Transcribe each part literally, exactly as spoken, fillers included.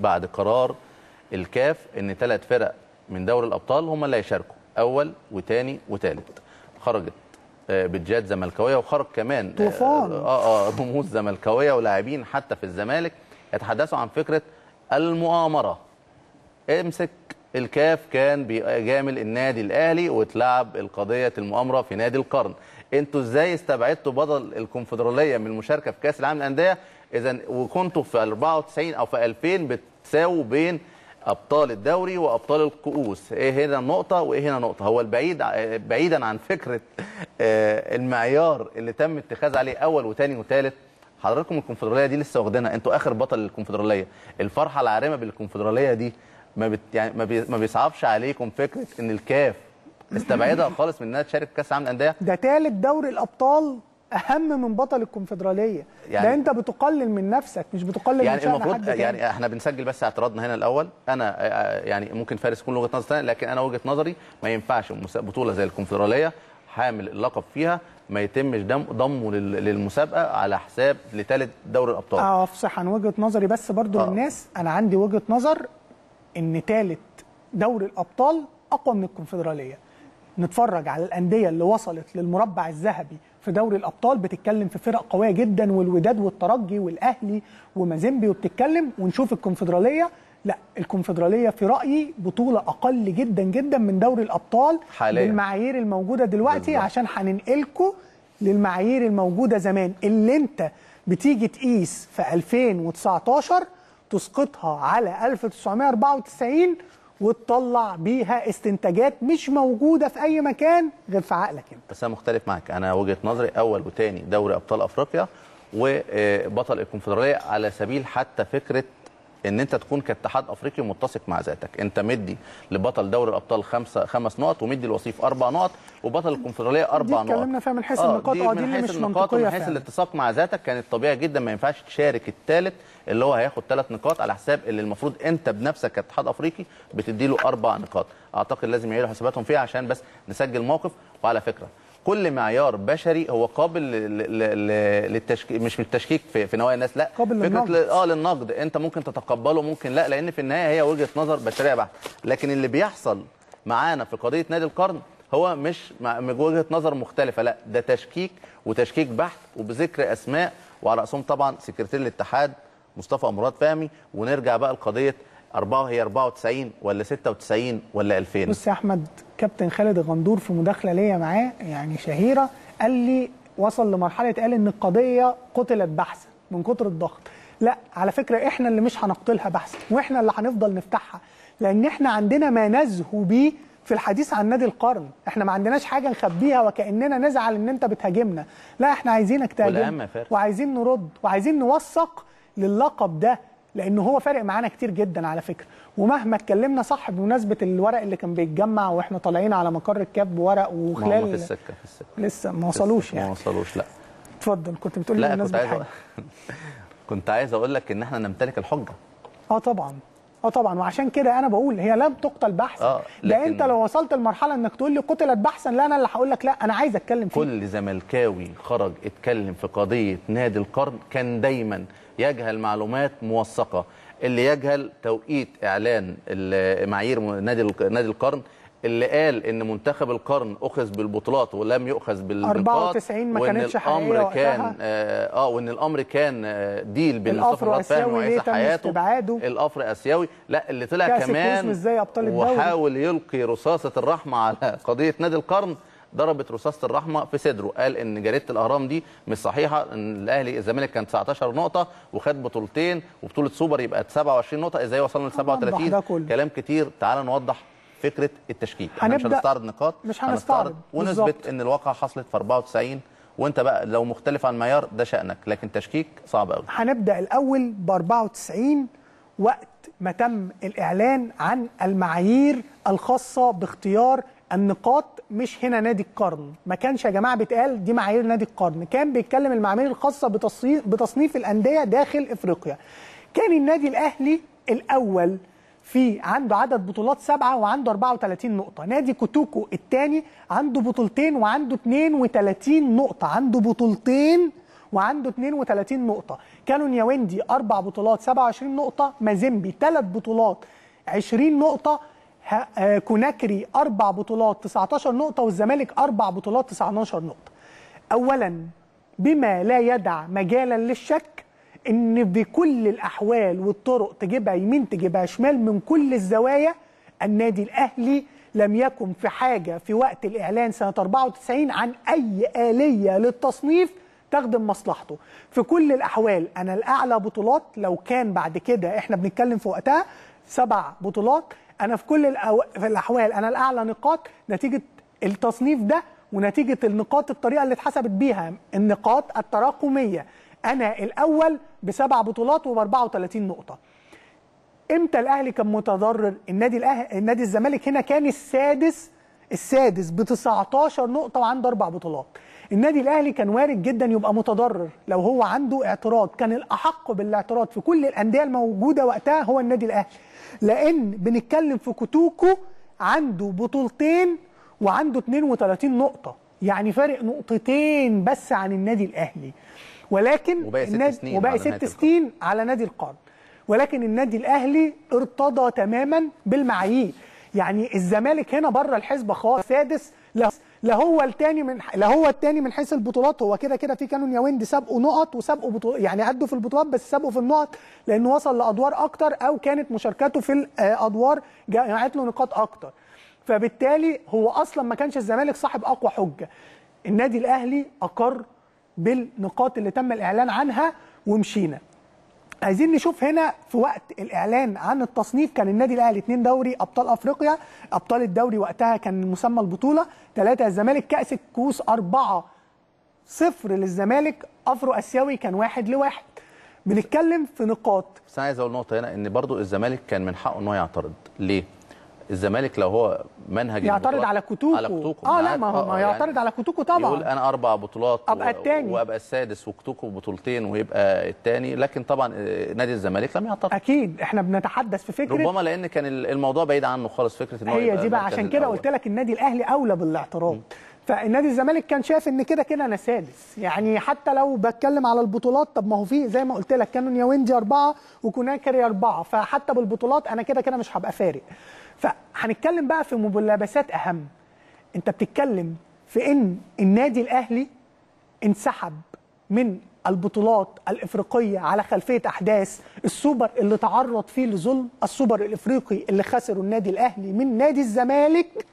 بعد قرار الكاف ان ثلاث فرق من دوري الابطال هم اللي هيشاركوا اول وثاني وثالث. خرجت بتجات زملكاويه وخرج كمان طوفان اه اه رموز زملكاويه ولاعبين حتى في الزمالك يتحدثوا عن فكره المؤامره. امسك الكاف كان بيجامل النادي الاهلي وتلعب القضيه المؤامره في نادي القرن. انتوا ازاي استبعدتوا بطل الكونفدراليه من المشاركه في كاس العالم للانديه اذا وكنتوا في أربعة وتسعين او في ألفين بتساووا بين ابطال الدوري وابطال الكؤوس؟ ايه هنا نقطه وايه هنا نقطه. هو البعيد بعيدا عن فكره المعيار اللي تم اتخاذ عليه اول وثاني وثالث. حضراتكم الكونفدراليه دي لسه واخدينها، انتوا اخر بطل الكونفدراليه. الفرحه العارمه بالكونفدراليه دي ما بت... يعني ما, بي... ما بيصعبش عليكم فكره ان الكاف استبعدها خالص من انها تشارك كاس العالم للانديه؟ ده ثالث دوري الابطال اهم من بطل الكونفدراليه، يعني ده انت بتقلل من نفسك مش بتقلل يعني من شأن حد تاني. يعني احنا بنسجل بس اعتراضنا هنا الاول، انا يعني ممكن فارس يكون له وجهه نظر ثانيه، لكن انا وجهه نظري ما ينفعش بطوله زي الكونفدراليه حامل اللقب فيها ما يتمش ضمه للمسابقه على حساب لثالث دوري الابطال. اه افصح عن وجهه نظري بس برضو آه. للناس، انا عندي وجهه نظر ان ثالث دوري الابطال اقوى من الكونفدراليه. نتفرج على الانديه اللي وصلت للمربع الذهبي في دوري الابطال، بتتكلم في فرق قويه جدا، والوداد والترجي والاهلي ومازيمبي وبتتكلم، ونشوف الكونفدراليه لا، الكونفدراليه في رايي بطوله اقل جدا جدا من دوري الابطال حاليا بالمعايير الموجوده دلوقتي بالضبط. عشان هننقلكم للمعايير الموجوده زمان اللي انت بتيجي تقيس في ألفين وتسعتاشر تسقطها على ألف وتسعمية أربعة وتسعين وتطلع بيها استنتاجات مش موجوده في اي مكان غير في عقلك انت. بس انا مختلف معاك، انا وجهه نظري اول وثاني دوري ابطال افريقيا وبطل الكونفدراليه على سبيل حتى فكره ان انت تكون كاتحاد افريقي متسق مع ذاتك، انت مدي لبطل دوري الابطال خمسه خمس نقط ومدي الوصيف اربع نقط وبطل الكونفدراليه اربع نقط. دي اتكلمنا فيها من حيث النقاط اه دي اللي مش منطقيه فعلا. من حيث الاتساق مع ذاتك كانت طبيعي جدا، ما ينفعش تشارك الثالث اللي هو هياخد ثلاث نقاط على حساب اللي المفروض انت بنفسك كاتحاد افريقي بتدي له اربع نقاط. اعتقد لازم يعيدوا حساباتهم فيها عشان بس نسجل موقف. وعلى فكره كل معيار بشري هو قابل للتشكيك، مش للتشكيك في, في نوايا الناس، لا قابل للنقد. اه للنقد انت ممكن تتقبله ممكن لا، لان في النهايه هي وجهه نظر بشريه بحته. لكن اللي بيحصل معانا في قضيه نادي القرن هو مش وجهه نظر مختلفه، لا ده تشكيك وتشكيك بحت وبذكر اسماء وعلى راسهم طبعا سكرتير الاتحاد مصطفى مراد فهمي. ونرجع بقى لقضيه أربعة هي أربعة وتسعين ولا ستة وتسعين ولا ألفين. بص يا أحمد، كابتن خالد الغندور في مداخلة ليا معاه يعني شهيرة قال لي وصل لمرحلة قال إن القضية قتلت بحثا من كتر الضغط. لا على فكرة إحنا اللي مش هنقتلها بحثا، وإحنا اللي هنفضل نفتحها، لأن إحنا عندنا ما نزهو بيه في الحديث عن نادي القرن. إحنا ما عندناش حاجة نخبيها وكأننا نزعل إن أنت بتهاجمنا، لا إحنا عايزينك تهاجمنا وعايزين نرد وعايزين نوثق للقب ده، لأنه هو فارق معانا كتير جدا على فكرة. ومهما اتكلمنا صح، بمناسبة الورق اللي كان بيتجمع وإحنا طالعين على مقر الكاب بورق وخلال في السكة في السكة لسه ما وصلوش يعني ما وصلوش. لا اتفضل، كنت بتقول لي بالنسبة لحاجة. كنت عايز أقول لك إن إحنا نمتلك الحجة. أه طبعا أه طبعا، وعشان كده أنا بقول هي لم تقتل بحثا. آه لكن... ده أنت لو وصلت لمرحلة إنك تقول لي قتلت بحثا، لا أنا اللي هقول لك لا أنا عايز أتكلم فيه. كل زملكاوي خرج اتكلم في قضية نادي القرن كان دايما يجهل معلومات موثقه، اللي يجهل توقيت اعلان معايير نادي نادي القرن، اللي قال ان منتخب القرن اخذ بالبطولات ولم يؤخذ بالنقاط، أربعة وتسعين ما كانتش حقيقيه، وان الامر كان اه وان الامر كان ديل بين مصطفى فهمي وعيسى حياته الافر اسيوي. لا اللي طلع كمان وحاول يلقي رصاصه الرحمه على قضيه نادي القرن ضربت رصاصه الرحمه في صدره، قال ان جريده الاهرام دي مش صحيحه، ان الاهلي الزمالك كان تسعتاشر نقطه وخد بطولتين وبطوله سوبر يبقى سبعة وعشرين نقطه، ازاي وصلنا ل سبعة وتلاتين؟ كلام كتير. تعال نوضح فكره التشكيك. احنا مش هنستعرض نقاط، مش هنستعرض ونثبت ان الواقع حصلت في أربعة وتسعين، وانت بقى لو مختلف عن معيار ده شأنك، لكن تشكيك صعب قوي. هنبدا الاول ب أربعة وتسعين وقت ما تم الاعلان عن المعايير الخاصه باختيار النقاط. مش هنا نادي القرن، ما كانش يا جماعه بيتقال دي معايير نادي القرن، كان بيتكلم المعايير الخاصه بتصنيف الانديه داخل افريقيا. كان النادي الاهلي الاول في عنده عدد بطولات سبعه وعنده أربعة وتلاتين نقطه، نادي كوتوكو الثاني عنده بطولتين وعنده اتنين وتلاتين نقطه، عنده بطولتين وعنده اثنين وثلاثين نقطه. كانونياوندي اربع بطولات سبعة وعشرين نقطه، مازيمبي ثلاث بطولات عشرين نقطه، كوناكري اربع بطولات تسعة عشر نقطه، والزمالك اربع بطولات تسعة عشر نقطه. اولا بما لا يدع مجالا للشك ان بكل الاحوال والطرق، تجيبها يمين تجيبها شمال من كل الزوايا، النادي الاهلي لم يكن في حاجه في وقت الاعلان سنه أربعة وتسعين عن اي آلية للتصنيف تخدم مصلحته. في كل الاحوال انا الاعلى بطولات، لو كان بعد كده احنا بنتكلم في وقتها سبع بطولات، انا في كل الأو... في الاحوال انا الاعلى نقاط نتيجه التصنيف ده ونتيجه النقاط الطريقه اللي اتحسبت بيها النقاط التراكميه. انا الاول بسبع بطولات وب34 نقطه. امتى الاهلي كان متضرر؟ النادي الاهلي النادي الزمالك هنا كان السادس السادس ب19 نقطه وعنده اربع بطولات. النادي الاهلي كان وارد جدا يبقى متضرر لو هو عنده اعتراض، كان الاحق بالاعتراض في كل الانديه الموجوده وقتها هو النادي الاهلي، لان بنتكلم في كوتوكو عنده بطولتين وعنده اثنين وثلاثين نقطه، يعني فارق نقطتين بس عن النادي الاهلي، ولكن وباقي ست سنين على نادي القرن. ولكن النادي الاهلي ارتضى تماما بالمعايير، يعني الزمالك هنا بره الحسبه خالص، سادس، لا هو الثاني من لا هو الثاني من حيث البطولات، هو كده كده في كانونياوندي سابقوا نقط وسابقوا بطولات، يعني عدوا في البطولات بس سابقوا في النقط لانه وصل لادوار اكتر او كانت مشاركته في الادوار جمعت له نقاط اكتر. فبالتالي هو اصلا ما كانش الزمالك صاحب اقوى حجه. النادي الاهلي اقر بالنقاط اللي تم الاعلان عنها ومشينا. عايزين نشوف هنا في وقت الاعلان عن التصنيف كان النادي الاهلي اثنين دوري ابطال افريقيا، ابطال الدوري وقتها كان مسمى البطوله، ثلاثة الزمالك كاس الكؤوس، أربعة صفر للزمالك، افرو اسيوي كان واحد لواحد. بنتكلم في نقاط. بس انا عايز اقول نقطه هنا ان برضو الزمالك كان من حقه ان هو يعترض، ليه؟ الزمالك لو هو منهج يعترض على كوتوكو، اه لا ما هو ما يعترض يعني على كوتوكو طبعا، يقول انا اربع بطولات ابقى الثاني وابقى السادس وكوتوكو بطولتين ويبقى الثاني، لكن طبعا نادي الزمالك لم يعترض. اكيد احنا بنتحدث في فكره ربما لان كان الموضوع بعيد عنه خالص، فكره ان هو هي دي بقى، عشان كده قلت لك النادي الاهلي اولى بالاعتراض. م. فالنادي الزمالك كان شايف ان كده كده انا سادس، يعني حتى لو بتكلم على البطولات، طب ما هو في زي ما قلت لك كانونياوندي اربعه وكوناكري اربعه، فحتى بالبطولات انا كده كده مش هبقى فارق. فهنتكلم بقى في ملابسات اهم. انت بتتكلم في ان النادي الاهلي انسحب من البطولات الافريقيه على خلفيه احداث السوبر اللي تعرض فيه لظلم، السوبر الافريقي اللي خسره النادي الاهلي من نادي الزمالك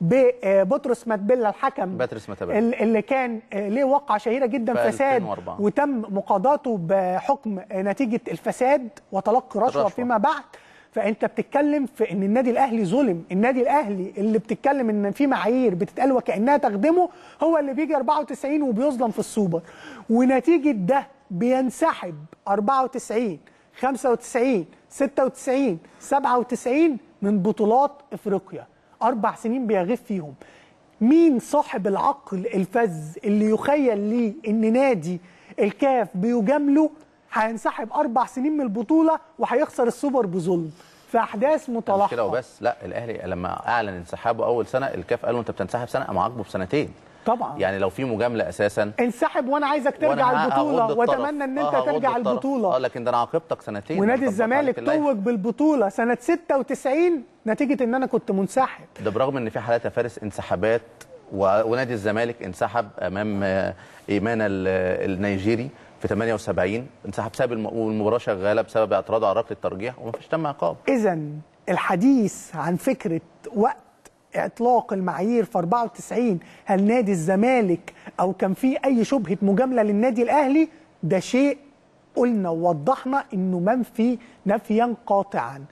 ببطرس متبلا الحكم بطرس متبلا اللي كان ليه وقعه شهيره جدا، فساد ألفين وأربعة. وتم مقاضاته بحكم نتيجه الفساد وتلقي رشوه الرشوة. فيما بعد. فانت بتتكلم في ان النادي الاهلي ظلم، النادي الاهلي اللي بتتكلم ان في معايير بتتقال وكانها تخدمه هو اللي بيجي أربعة وتسعين وبيظلم في السوبر، ونتيجه ده بينسحب أربعة وتسعين خمسة وتسعين ستة وتسعين سبعة وتسعين من بطولات افريقيا، اربع سنين بيغيب فيهم. مين صاحب العقل الفذ اللي يخيل ليه ان نادي الكاف بيجامله هينسحب اربع سنين من البطوله وهيخسر السوبر بظلم في احداث متلاحقه؟ مش كده وبس، لا الاهلي لما اعلن انسحابه اول سنه الكاف قال له انت بتنسحب سنه، قام عاقبه بسنتين. طبعا يعني لو في مجامله اساسا انسحب وانا عايزك ترجع وأنا البطوله واتمنى ان انت ترجع البطوله، اه لكن ده انا عاقبتك سنتين. ونادي الزمالك توج بالبطوله سنه ستة وتسعين نتيجه ان انا كنت منسحب، ده برغم ان في حالات يا فارس انسحابات، ونادي الزمالك انسحب امام ايمانا النيجيري في ثمانية وسبعين، انسحب ساب المباراه شغاله بسبب اعتراض على ركله الترجيح ومفيش تم عقاب. اذا الحديث عن فكره وقت اطلاق المعايير في أربعة وتسعين، هل نادي الزمالك او كان في اي شبهه مجامله للنادي الاهلي؟ ده شيء قلنا ووضحنا انه منفي نفيا قاطعا.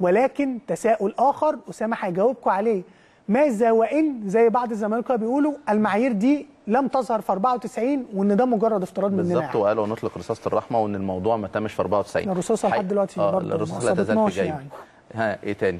ولكن تساؤل اخر اسامه هيجاوبكم عليه، ماذا وان زي بعض الزمالكه بيقولوا المعايير دي لم تظهر في أربعة وتسعين وان ده مجرد افتراض مننا بالظبط، وقالوا نطلق رصاصه الرحمه وان الموضوع ما تمش في أربعة وتسعين، الرصاصه لحد دلوقتي برضه الرصاصه لا تزال في جيبه. ها ايه تاني؟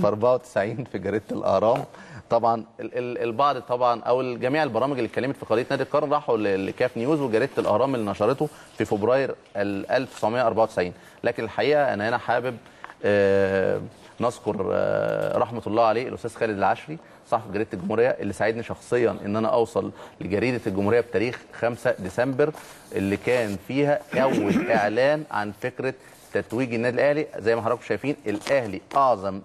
في أربعة وتسعين في جريده الاهرام طبعا البعض طبعا او جميع البرامج اللي اتكلمت في قضيه نادي القرن راحوا لكاف نيوز وجريده الاهرام اللي نشرته في فبراير ألف وتسعمائة وأربعة وتسعين، لكن الحقيقه انا هنا حابب آه نذكر آه رحمه الله عليه الاستاذ خالد العشري صحفي جريده الجمهوريه اللي ساعدني شخصيا ان انا اوصل لجريده الجمهوريه بتاريخ خمسة ديسمبر اللي كان فيها اول اعلان عن فكره تتويج النادي الاهلي. زي ما حضراتكم شايفين الاهلي اعظم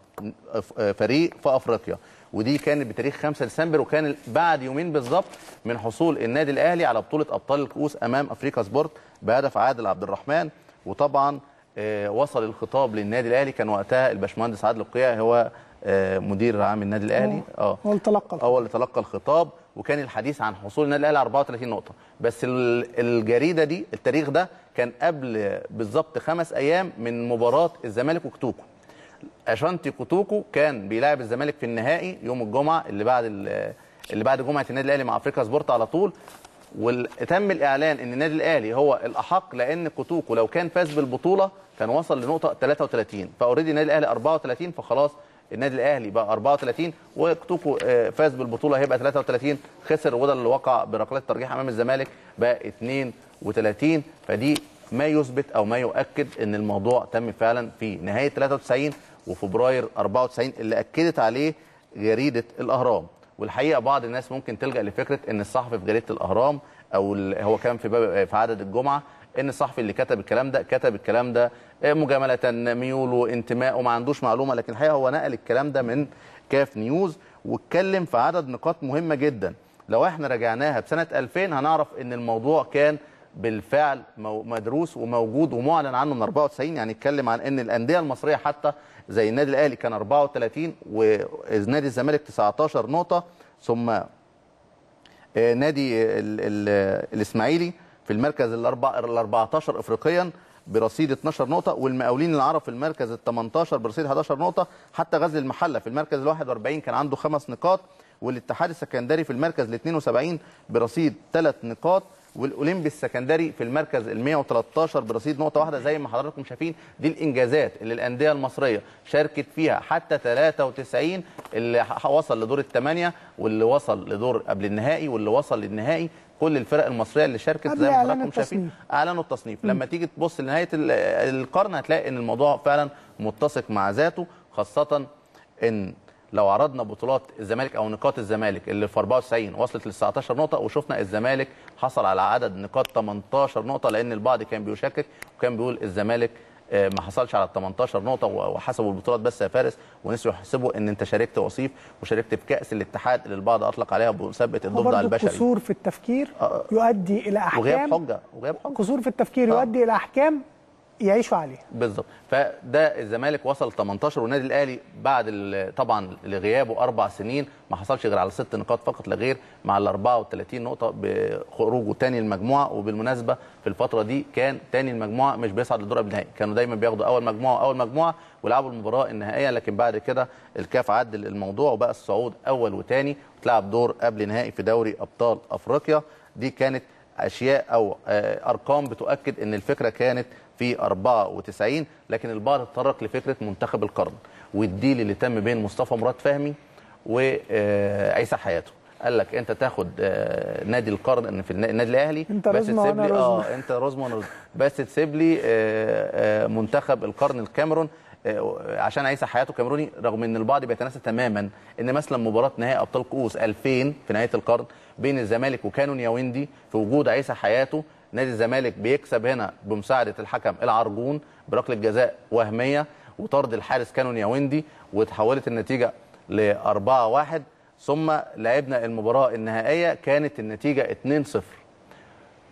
فريق في افريقيا، ودي كانت بتاريخ خمسة ديسمبر، وكان بعد يومين بالظبط من حصول النادي الاهلي على بطوله ابطال الكؤوس امام افريكا سبورت بهدف عادل عبد الرحمن. وطبعا وصل الخطاب للنادي الاهلي، كان وقتها الباشمهندس عادل القيا هو مدير عام النادي الاهلي اه هو اللي تلقى الخطاب. هو اللي تلقى الخطاب، وكان الحديث عن حصول النادي الاهلي على أربعة وثلاثين نقطة. بس الجريده دي التاريخ ده كان قبل بالظبط خمس ايام من مباراه الزمالك وكتوكو. أشانتي كوتوكو كان بيلاعب الزمالك في النهائي يوم الجمعه اللي بعد اللي بعد جمعه النادي الاهلي مع افريكا سبورت على طول، وتم الاعلان ان النادي الاهلي هو الاحق، لان كوتوكو لو كان فاز بالبطوله كان وصل لنقطه ثلاثة وثلاثين، فاوريدي النادي الاهلي أربعة وثلاثين، فخلاص النادي الاهلي بقى أربعة وثلاثين وكوتوكو فاز بالبطوله هيبقى ثلاثة وثلاثين، خسر وده اللي وقع بركلات الترجيح امام الزمالك بقى اثنين وثلاثين. فدي ما يثبت او ما يؤكد ان الموضوع تم فعلا في نهايه ثلاثة وتسعين وفبراير أربعة وتسعين اللي اكدت عليه جريده الاهرام. والحقيقه بعض الناس ممكن تلجا لفكره ان الصحفي في جريده الاهرام او هو كان في باب في عدد الجمعه، ان الصحفي اللي كتب الكلام ده كتب الكلام ده مجامله، ميوله، انتماءه، ما عندوش معلومه. لكن الحقيقه هو نقل الكلام ده من كاف نيوز، واتكلم في عدد نقاط مهمه جدا لو احنا راجعناها بسنه ألفين هنعرف ان الموضوع كان بالفعل مدروس وموجود ومعلن عنه من أربعة وتسعين. يعني اتكلم عن ان الانديه المصريه حتى زي النادي الاهلي كان أربعة وثلاثين ونادي الزمالك تسعة عشر نقطة، ثم نادي الاسماعيلي في المركز ال أربعة عشر افريقيا برصيد اثناشر نقطة، والمقاولين العرب في المركز ال ثمانية عشر برصيد حداشر نقطة، حتى غزل المحله في المركز ال واحد وأربعين كان عنده خمس نقاط، والاتحاد السكندري في المركز ال اثنين وسبعين برصيد ثلاث نقاط، والاولمبي السكندري في المركز ال مئة وثلاثة عشر برصيد نقطه واحده. زي ما حضراتكم شايفين دي الانجازات اللي الانديه المصريه شاركت فيها حتى ثلاثة وتسعين، اللي وصل لدور الثمانيه واللي وصل لدور قبل النهائي واللي وصل للنهائي. كل الفرق المصريه اللي شاركت زي ما حضراتكم شايفين اعلنوا التصنيف. لما تيجي تبص لنهايه القرن هتلاقي ان الموضوع فعلا متسق مع ذاته، خاصه ان لو عرضنا بطولات الزمالك او نقاط الزمالك اللي في أربعة وتسعين وصلت ل تسعة عشر نقطة، وشفنا الزمالك حصل على عدد نقاط ثمانية عشر نقطة، لان البعض كان بيشكك وكان بيقول الزمالك ما حصلش على ثمانية عشر نقطة وحسبوا البطولات بس يا فارس، ونسوا يحسبوا ان انت شاركت وصيف وشاركت في كاس الاتحاد اللي البعض اطلق عليها بمسابقه الضفدع على البشري. قصور في التفكير يؤدي الى احكام وغياب حجه وغياب حجه قصور في التفكير أه. يؤدي الى احكام يعيشوا عليه بالظبط. فده الزمالك وصل ثمانية عشر، والنادي الاهلي بعد طبعا لغيابه اربع سنين ما حصلش غير على ست نقاط فقط لا غير مع ال أربعة وثلاثين نقطة بخروجه ثاني المجموعه. وبالمناسبه في الفتره دي كان ثاني المجموعه مش بيصعد للدور قبل النهائي، كانوا دايما بياخدوا اول مجموعه اول مجموعه ولعبوا المباراه النهائيه، لكن بعد كده الكاف عدل الموضوع وبقى الصعود اول وثاني وتلعب دور قبل نهائي في دوري ابطال افريقيا. دي كانت اشياء او ارقام بتؤكد ان الفكره كانت في أربعة وتسعين. لكن البعض اتطرق لفكره منتخب القرن والديل اللي تم بين مصطفى مراد فهمي وعيسى حياته. قال لك انت تاخد نادي القرن في النادي الاهلي، بس تسيب لي اه انت رزم وانا رزم، بس تسيب لي منتخب القرن الكاميرون عشان عيسى حياته كاميروني. رغم ان البعض بيتناسى تماما ان مثلا مباراه نهائي ابطال كؤوس ألفين في نهايه القرن بين الزمالك وكانون ياوندي في وجود عيسى حياته، نادي الزمالك بيكسب هنا بمساعده الحكم العرجون بركله جزاء وهميه وطرد الحارس كانون ياوندي، وتحولت النتيجه ل أربعة واحد. ثم لعبنا المباراه النهائيه كانت النتيجه اثنين صفر.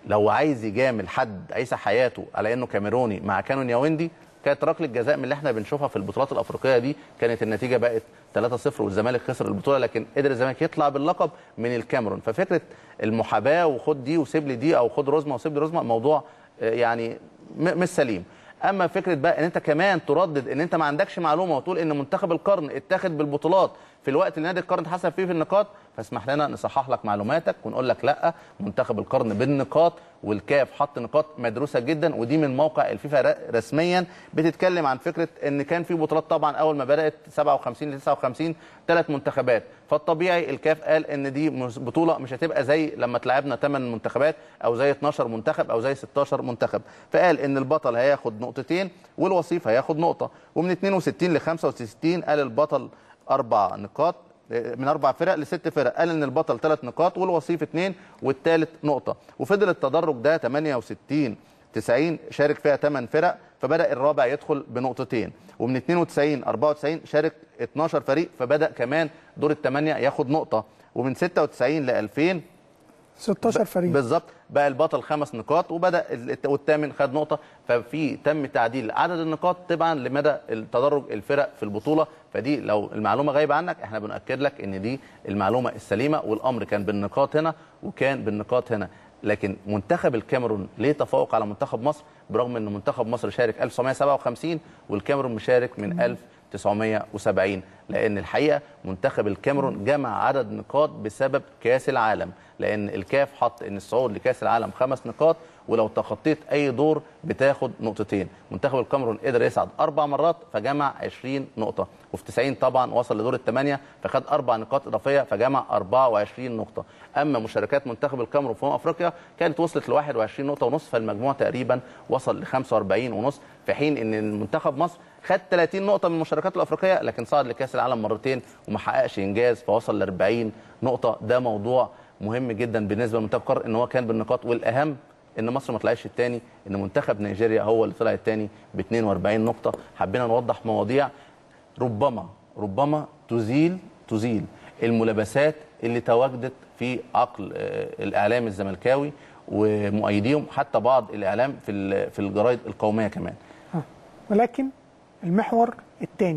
لو عايز يجامل حد عيسى حياته على انه كاميروني مع كانون ياوندي، كانت ركله جزاء من اللي احنا بنشوفها في البطولات الافريقيه دي، كانت النتيجه بقت ثلاثة صفر والزمالك خسر البطوله، لكن قدر الزمالك يطلع باللقب من الكاميرون. ففكره المحاباه وخد دي وسيب لي دي او خد رزمه وسيب لي رزمه موضوع يعني مش سليم. اما فكره بقى ان انت كمان تردد ان انت ما عندكش معلومه وتقول ان منتخب القرن اتاخد بالبطولات في الوقت اللي نادي القرن اتحسب فيه في النقاط، فاسمح لنا نصحح لك معلوماتك ونقول لك لا، منتخب القرن بالنقاط والكاف حط نقاط مدروسه جدا. ودي من موقع الفيفا رسميا بتتكلم عن فكره ان كان في بطولات طبعا اول ما بدات سبعة وخمسين لتسعة وخمسين ثلاث منتخبات، فالطبيعي الكاف قال ان دي بطوله مش هتبقى زي لما تلعبنا ثمانية منتخبات او زي اثناشر منتخب او زي ستاشر منتخب، فقال ان البطل هياخد نقطتين والوصيف هياخد نقطه، ومن اثنين وستين لخمسة وستين قال البطل أربع نقاط، من اربع فرق لست فرق، قال ان البطل ثلاث نقاط والوصيف اثنين والثالث نقطه، وفضل التدرج ده ثمانية وستين تسعين شارك فيها ثمان فرق فبدا الرابع يدخل بنقطتين، ومن اثنين وتسعين أربعة وتسعين شارك اتناشر فريق فبدا كمان دور الثمانيه ياخد نقطه، ومن ستة وتسعين ل ألفين ستاشر فريق بالظبط بقى البطل خمس نقاط وبدا والثامن خد نقطه، ففي تم تعديل عدد النقاط طبعا لمدى تدرج الفرق في البطوله. فدي لو المعلومه غايبه عنك احنا بنأكد لك ان دي المعلومه السليمه، والامر كان بالنقاط هنا وكان بالنقاط هنا. لكن منتخب الكاميرون ليه تفوق على منتخب مصر برغم ان منتخب مصر شارك ألف وتسعمية سبعة وخمسين والكاميرون مشارك من ألف وتسعمية وسبعين؟ لأن الحقيقة منتخب الكاميرون جمع عدد نقاط بسبب كأس العالم، لأن الكاف حط إن الصعود لكأس العالم خمس نقاط ولو تخطيت أي دور بتاخد نقطتين، منتخب الكاميرون قدر يصعد أربع مرات فجمع عشرين نقطة، وفي تسعين طبعا وصل لدور الثمانية فخد أربع نقاط إضافية فجمع أربعة وعشرين نقطة، أما مشاركات منتخب الكاميرون في أمم أفريقيا كانت وصلت ل واحد وعشرين نقطة ونص، فالمجموع تقريبا وصل ل خمسة وأربعين ونص، في حين إن المنتخب مصر خد ثلاثين نقطة من المشاركات الأفريقية لكن صعد لكأس العالم مرتين وما حققش إنجاز فوصل ل أربعين نقطة. ده موضوع مهم جدا بالنسبة لمنتخب قطر إن هو كان بالنقاط، والأهم إن مصر ما طلعتش الثاني، إن منتخب نيجيريا هو اللي طلع الثاني ب اثنين وأربعين نقطة. حبينا نوضح مواضيع ربما ربما تزيل تزيل الملابسات اللي تواجدت في عقل الإعلام الزملكاوي ومؤيديهم، حتى بعض الإعلام في في الجرايد القومية كمان، ولكن المحور الثاني